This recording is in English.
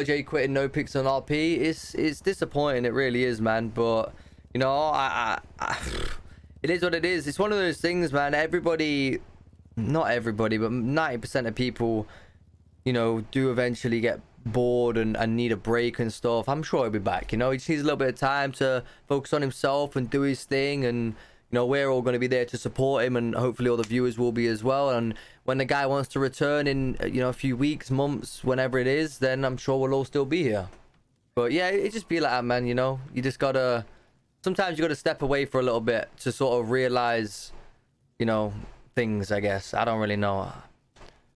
LJ quitting no picks on RP, it's disappointing. It really is, man. But you know, it is what it is. It's one of those things, man. Everybody, not everybody, but 90% of people, you know, do eventually get bored and need a break and stuff. I'm sure he'll be back. You know, he just needs a little bit of time to focus on himself and do his thing. And you know, we're all going to be there to support him, and hopefully all the viewers will be as well. And when the guy wants to return in, you know, a few weeks, months, whenever it is, then I'm sure we'll all still be here. But yeah, it just be like that, man. You know, you just gotta, sometimes you gotta step away for a little bit to sort of realize, you know, things, I guess. I don't really know.